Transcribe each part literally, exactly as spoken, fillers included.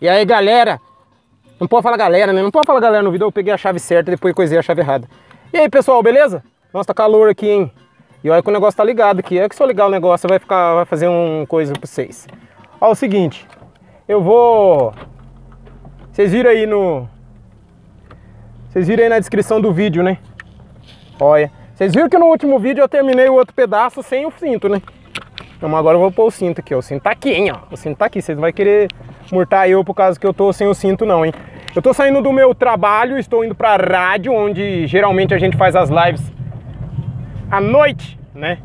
E aí, galera? Não pode falar galera, né? Não pode falar galera no vídeo. Eu peguei a chave certa, depois coisei a chave errada. E aí, pessoal, beleza? Nossa, tá calor aqui, hein? E olha que o negócio tá ligado aqui. É que se eu ligar o negócio, vai ficar, vai fazer um coisa pra vocês. Ó, o seguinte. Eu vou... Vocês viram aí no... Vocês viram aí na descrição do vídeo, né? Olha. Vocês viram que no último vídeo eu terminei o outro pedaço sem o cinto, né? Então agora eu vou pôr o cinto aqui, ó. O cinto tá aqui, hein, ó. O cinto tá aqui. Vocês não vão querer murtar eu por causa que eu tô sem o cinto, não, hein? Eu tô saindo do meu trabalho, estou indo pra rádio, onde geralmente a gente faz as lives à noite, né?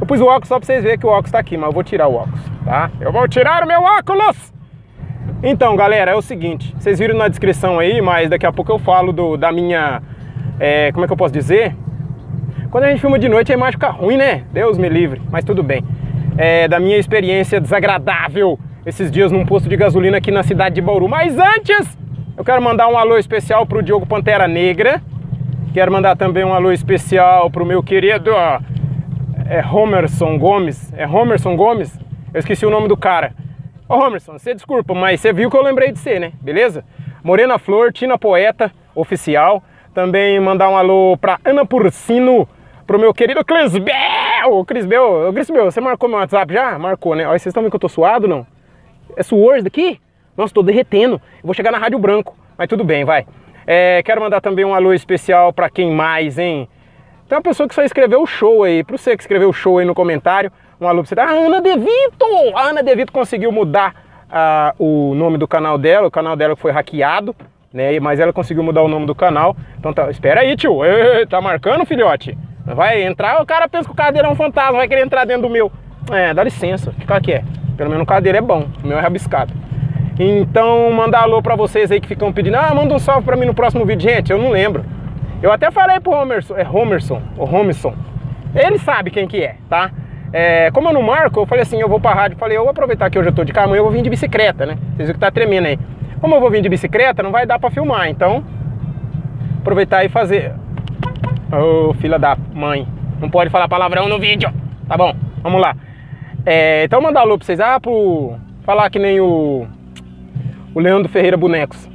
Eu pus o óculos só pra vocês verem que o óculos tá aqui, mas eu vou tirar o óculos, tá? Eu vou tirar o meu óculos! Então, galera, é o seguinte. Vocês viram na descrição aí, mas daqui a pouco eu falo do, da minha... É, como é que eu posso dizer? Quando a gente filma de noite a imagem fica ruim, né? Deus me livre, mas tudo bem. É, da minha experiência desagradável esses dias num posto de gasolina aqui na cidade de Bauru. Mas antes, eu quero mandar um alô especial pro Diogo Pantera Negra. Quero mandar também um alô especial pro meu querido é, Emerson Gomes. É Emerson Gomes? Eu esqueci o nome do cara. Ô, Emerson, você desculpa, mas você viu que eu lembrei de você, né? Beleza? Morena Flor, Tina Poeta, oficial. Também mandar um alô pra Ana Porcino, pro meu querido Crisbel! Crisbel, Crisbel, você marcou meu WhatsApp já? Marcou, né? Olha, vocês estão vendo que eu tô suado, não? É suor isso daqui? Nossa, tô derretendo. Eu vou chegar na Rádio Branco, mas tudo bem, vai. É, quero mandar também um alô especial pra quem mais, hein? Tem uma pessoa que só escreveu o show aí, pra você que escreveu o show aí no comentário, um alô pra você. Ah, Ana Devito! A Ana Devito conseguiu mudar ah, o nome do canal dela, o canal dela foi hackeado, né? Mas ela conseguiu mudar o nome do canal. Então tá, espera aí, tio. Ei, tá marcando, filhote? Vai entrar, o cara pensa que o cadeira é um fantasma, vai querer entrar dentro do meu. É, dá licença, que cara que é? Pelo menos o cadeira é bom, o meu é rabiscado. Então, mandar alô pra vocês aí que ficam pedindo, ah, manda um salve pra mim no próximo vídeo. Gente, eu não lembro. Eu até falei pro Homerson, é Homerson, o Homerson. Ele sabe quem que é, tá? É, como eu não marco, eu falei assim, eu vou pra rádio. Falei, eu vou aproveitar que hoje eu tô de carro, amanhã eu vou vir de bicicleta, né? Vocês viram que tá tremendo aí. Como eu vou vir de bicicleta, não vai dar pra filmar, então... Aproveitar e fazer... Ô, oh, filha da mãe, não pode falar palavrão no vídeo. Tá bom, vamos lá. É, então mandar alô pra vocês. Ah, pro... Falar que nem o... O Leandro Ferreira Bonecos.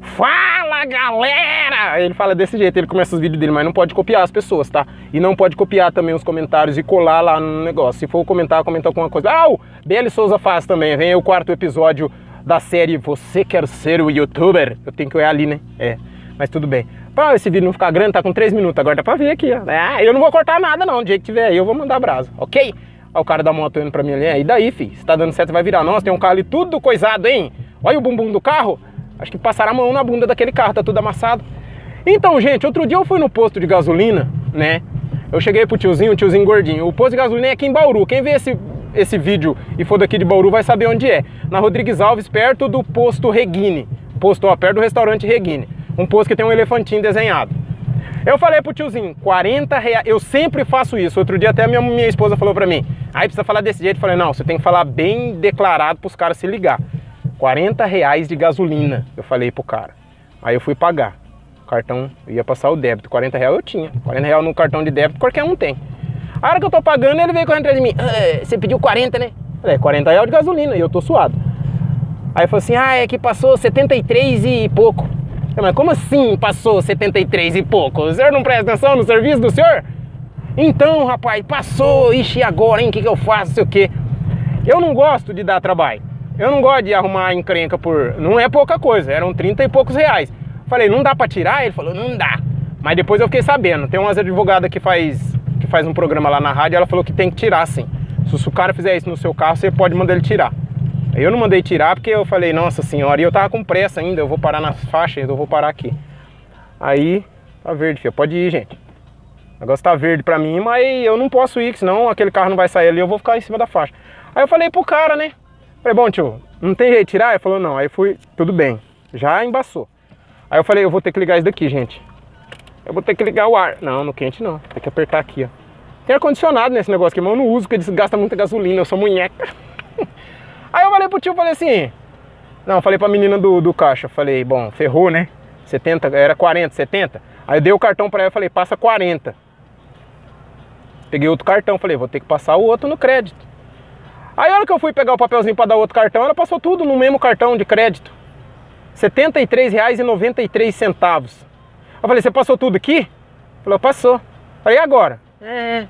Fala, galera! Ele fala desse jeito, ele começa os vídeos dele, mas não pode copiar as pessoas, tá? E não pode copiar também os comentários e colar lá no negócio. Se for comentar, comentar alguma coisa. Ah, o B L Souza faz também. Vem aí o quarto episódio da série Você Quer Ser o Youtuber? Eu tenho que olhar ali, né? É, mas tudo bem. Pra esse vídeo não ficar grande, tá com três minutos, agora dá pra ver aqui, ó. Ah, eu não vou cortar nada não, do jeito que tiver aí eu vou mandar brasa, ok? Ó o cara da moto indo pra mim ali, e daí, fi? Se tá dando certo, você vai virar. Nossa, tem um carro ali tudo coisado, hein? Olha o bumbum do carro, acho que passaram a mão na bunda daquele carro, tá tudo amassado. Então, gente, outro dia eu fui no posto de gasolina, né? Eu cheguei pro tiozinho, o tiozinho gordinho. O posto de gasolina é aqui em Bauru, quem vê esse, esse vídeo e for daqui de Bauru vai saber onde é. Na Rodrigues Alves, perto do posto Reguini, posto, ó, perto do restaurante Reguini. Um posto que tem um elefantinho desenhado. Eu falei pro tiozinho, quarenta reais. Eu sempre faço isso. Outro dia até a minha, minha esposa falou pra mim, aí ah, precisa falar desse jeito. Eu falei, não, você tem que falar bem declarado pros caras se ligar. quarenta reais de gasolina, eu falei pro cara. Aí eu fui pagar. O cartão ia passar o débito. quarenta reais eu tinha. quarenta reais no cartão de débito, qualquer um tem. A hora que eu tô pagando, ele veio correndo atrás de mim. Ah, você pediu quarenta, né? Eu falei, quarenta reais de gasolina e eu tô suado. Aí eu falei assim, ah, é que passou setenta e três e pouco. Mas como assim passou setenta e três e pouco? O senhor não presta atenção no serviço do senhor? Então, rapaz, passou, ixi, agora, hein? O que, que eu faço, sei o quê? Eu não gosto de dar trabalho. Eu não gosto de arrumar encrenca por... Não é pouca coisa, eram trinta e poucos reais. Falei, não dá pra tirar? Ele falou, não dá. Mas depois eu fiquei sabendo. Tem umas advogadas que faz, que faz um programa lá na rádio, ela falou que tem que tirar, sim. Se o cara fizer isso no seu carro, você pode mandar ele tirar. Eu não mandei tirar porque eu falei, nossa senhora, e eu tava com pressa ainda, eu vou parar nas faixas, eu vou parar aqui. Aí, tá verde, filho, pode ir, gente. O negócio tá verde pra mim, mas eu não posso ir, senão aquele carro não vai sair ali, eu vou ficar em cima da faixa. Aí eu falei pro cara, né? Falei, bom, tio, não tem jeito de tirar? Ele falou, não. Aí fui, tudo bem, já embaçou. Aí eu falei, eu vou ter que ligar isso daqui, gente. Eu vou ter que ligar o ar. Não, no quente não, tem que apertar aqui, ó. Tem ar-condicionado nesse negócio aqui, mas eu não uso, porque gasta muita gasolina, eu sou munheca. Aí eu falei pro tio, falei assim, não, falei pra menina do, do caixa, falei, bom, ferrou, né, setenta, era quarenta, setenta, aí eu dei o cartão pra ela, falei, passa quarenta, peguei outro cartão, falei, vou ter que passar o outro no crédito. Aí a hora que eu fui pegar o papelzinho para dar outro cartão, ela passou tudo no mesmo cartão de crédito. setenta e três reais e noventa e três centavos. Eu falei, você passou tudo aqui? Falou, passou. Falei, e agora? É.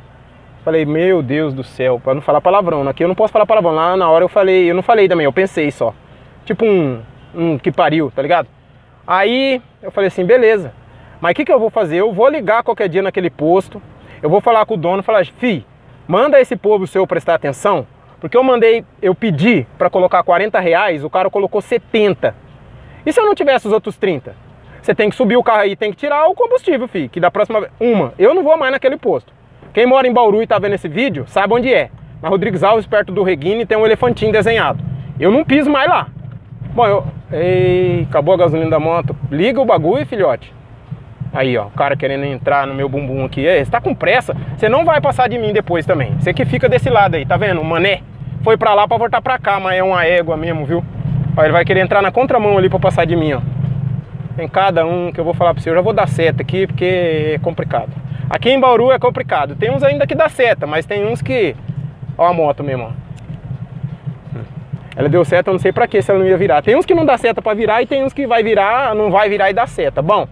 Falei, meu Deus do céu, para não falar palavrão. Aqui eu não posso falar palavrão. Lá na hora eu falei, eu não falei também, eu pensei só. Tipo um, um que pariu, tá ligado? Aí eu falei assim, beleza. Mas o que, que eu vou fazer? Eu vou ligar qualquer dia naquele posto. Eu vou falar com o dono e falar, fi, manda esse povo seu prestar atenção. Porque eu mandei, eu pedi para colocar quarenta reais, o cara colocou setenta. E se eu não tivesse os outros trinta? Você tem que subir o carro aí, tem que tirar o combustível, filho. Que da próxima vez, uma, eu não vou mais naquele posto. Quem mora em Bauru e tá vendo esse vídeo, sabe onde é. Na Rodrigues Alves, perto do Reguini, tem um elefantinho desenhado. Eu não piso mais lá. Bom, eu... Ei, acabou a gasolina da moto. Liga o bagulho, filhote. Aí, ó, o cara querendo entrar no meu bumbum aqui. Ei, você tá com pressa? Você não vai passar de mim depois também. Você que fica desse lado aí, tá vendo? O mané foi pra lá pra voltar pra cá, mas é uma égua mesmo, viu? Ó, ele vai querer entrar na contramão ali pra passar de mim, ó. Tem cada um que eu vou falar pra você. Eu já vou dar seta aqui, porque é complicado. Aqui em Bauru é complicado. Tem uns ainda que dá seta, mas tem uns que... Ó a moto mesmo, ó. Ela deu seta, eu não sei pra que, se ela não ia virar. Tem uns que não dá seta pra virar e tem uns que vai virar, não vai virar e dá seta. Bom...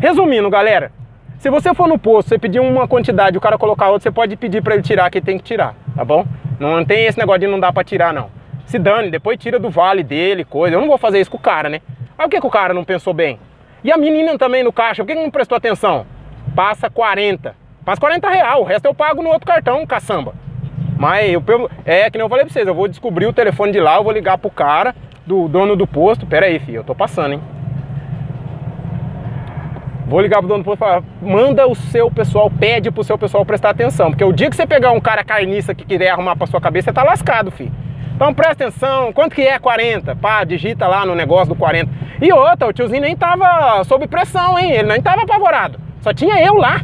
Resumindo, galera, se você for no posto, você pedir uma quantidade, o cara colocar outra, você pode pedir para ele tirar, que ele tem que tirar, tá bom? Não tem esse negócio de não dá para tirar, não. Se dane, depois tira do vale dele, coisa. Eu não vou fazer isso com o cara, né? Aí o que, que o cara não pensou bem? E a menina também no caixa, por que, que não prestou atenção? Passa quarenta. Passa quarenta reais, o resto eu pago no outro cartão, caçamba. Mas eu, é que nem eu falei pra vocês, eu vou descobrir o telefone de lá, eu vou ligar pro cara, do dono do posto. Pera aí, filho, eu tô passando, hein? Vou ligar pro dono do posto e falar, manda o seu pessoal, pede pro seu pessoal prestar atenção. Porque o dia que você pegar um cara carniça que quiser arrumar pra sua cabeça, você tá lascado, filho. Então presta atenção, quanto que é quarenta? Pá, digita lá no negócio do quarenta. E outra, o tiozinho nem tava sob pressão, hein? Ele nem tava apavorado. Só tinha eu lá.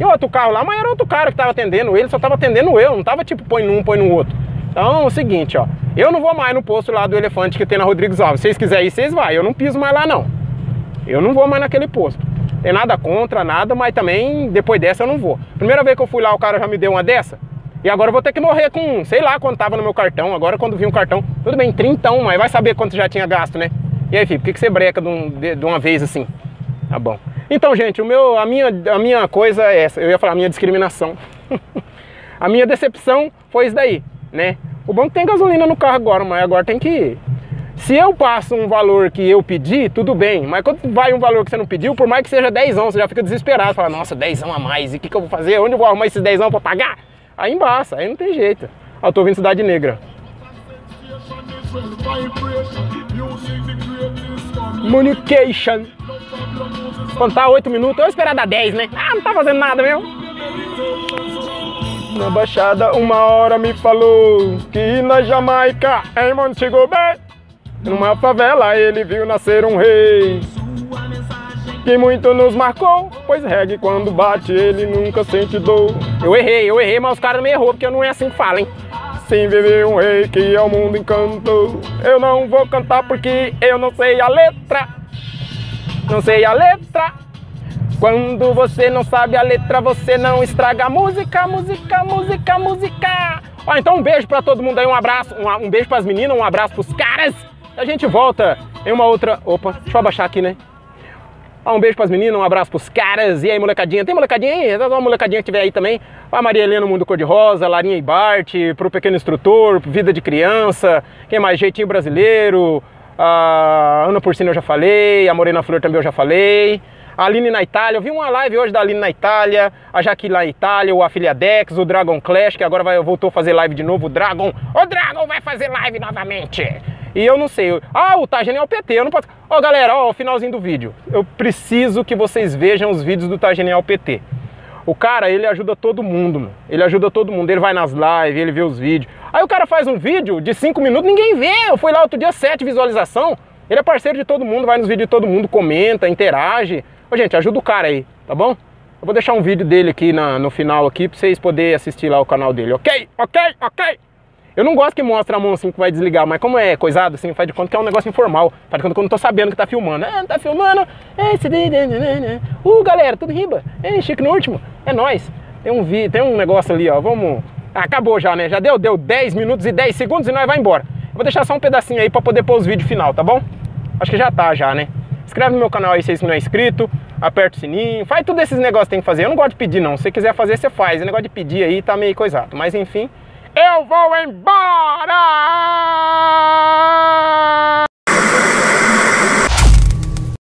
E outro carro lá, mas era outro cara que tava atendendo ele, só tava atendendo eu. Não tava tipo, põe num, põe no outro. Então é o seguinte, ó. Eu não vou mais no posto lá do elefante que tem na Rodrigues Alves. Se vocês quiserem ir, vocês vão. Eu não piso mais lá, não. Eu não vou mais naquele posto. Tem nada contra, nada, mas também depois dessa eu não vou. Primeira vez que eu fui lá, o cara já me deu uma dessa. E agora eu vou ter que morrer com, sei lá, quanto tava no meu cartão. Agora quando vi um cartão, tudo bem, trintão, mas vai saber quanto já tinha gasto, né? E aí, filho, por que, que você breca de, um, de, de uma vez assim? Tá bom. Então, gente, o meu, a, minha, a minha coisa é essa. Eu ia falar a minha discriminação. A minha decepção foi isso daí, né? O bom que tem gasolina no carro agora, mas agora tem que ir. Se eu passo um valor que eu pedi, tudo bem. Mas quando vai um valor que você não pediu, por mais que seja dezão, você já fica desesperado. Fala, nossa, dezão a mais, e o que, que eu vou fazer? Onde eu vou arrumar esses dezão pra pagar? Aí embaça, aí não tem jeito. Ah, eu tô ouvindo Cidade Negra. Communication. Quando tá oito minutos, eu esperar dar dez, né? Ah, não tá fazendo nada mesmo. Na Baixada, uma hora me falou que na Jamaica, em Montego Bay, numa favela ele viu nascer um rei que muito nos marcou, pois reggae quando bate ele nunca sente dor. Eu errei, eu errei, mas os caras me errou, porque eu não é assim que fala, hein? Sim, vive um rei que ao mundo encantou. Eu não vou cantar porque eu não sei a letra. Não sei a letra. Quando você não sabe a letra, você não estraga a música, música, música, música. Ó, então um beijo pra todo mundo aí, um abraço, um, um beijo pras meninas, um abraço pros caras. A gente volta em uma outra... Opa, deixa eu abaixar aqui, né? Ah, um beijo pras meninas, um abraço pros caras. E aí, molecadinha? Tem molecadinha aí? Dá uma molecadinha que tiver aí também. A Maria Helena, Mundo Cor-de-Rosa, Larinha e Bart, pro Pequeno Instrutor, Vida de Criança, quem mais? Jeitinho Brasileiro, a Ana Porcino eu já falei, a Morena Flor também eu já falei, a Aline na Itália. Eu vi uma live hoje da Aline na Itália, a Jaquila na Itália, o Afiliadex, o Dragon Clash, que agora vai, voltou a fazer live de novo, o Dragon. O Dragon vai fazer live novamente! E eu não sei, eu... ah, o Tá Genial P T, eu não posso... Ó, oh, galera, ó, oh, o finalzinho do vídeo. Eu preciso que vocês vejam os vídeos do Tá Genial P T. O cara, ele ajuda todo mundo, mano. Ele ajuda todo mundo, ele vai nas lives, ele vê os vídeos. Aí o cara faz um vídeo de cinco minutos, ninguém vê. Eu fui lá outro dia, sete visualizações. Ele é parceiro de todo mundo, vai nos vídeos de todo mundo, comenta, interage. Ô, gente, ajuda o cara aí, tá bom? Eu vou deixar um vídeo dele aqui na, no final aqui, pra vocês poderem assistir lá o canal dele, ok? Ok, ok! Eu não gosto que mostra a mão assim que vai desligar, mas como é coisado assim, faz de conta que é um negócio informal. Faz de conta que eu não tô sabendo que tá filmando. Ah, não tá filmando. Uh, galera, tudo riba. É, chique no último. É nóis. Tem um, vi... Tem um negócio ali, ó. Vamos Acabou já, né? Já deu, deu dez minutos e dez segundos e nós vai embora. Eu vou deixar só um pedacinho aí pra poder pôr os vídeos final, tá bom? Acho que já tá, já, né? Inscreve no meu canal aí se você não é inscrito, aperta o sininho, faz tudo esses negócios que tem que fazer. Eu não gosto de pedir, não. Se você quiser fazer, você faz. O negócio de pedir aí tá meio coisado. Mas, enfim, eu vou embora!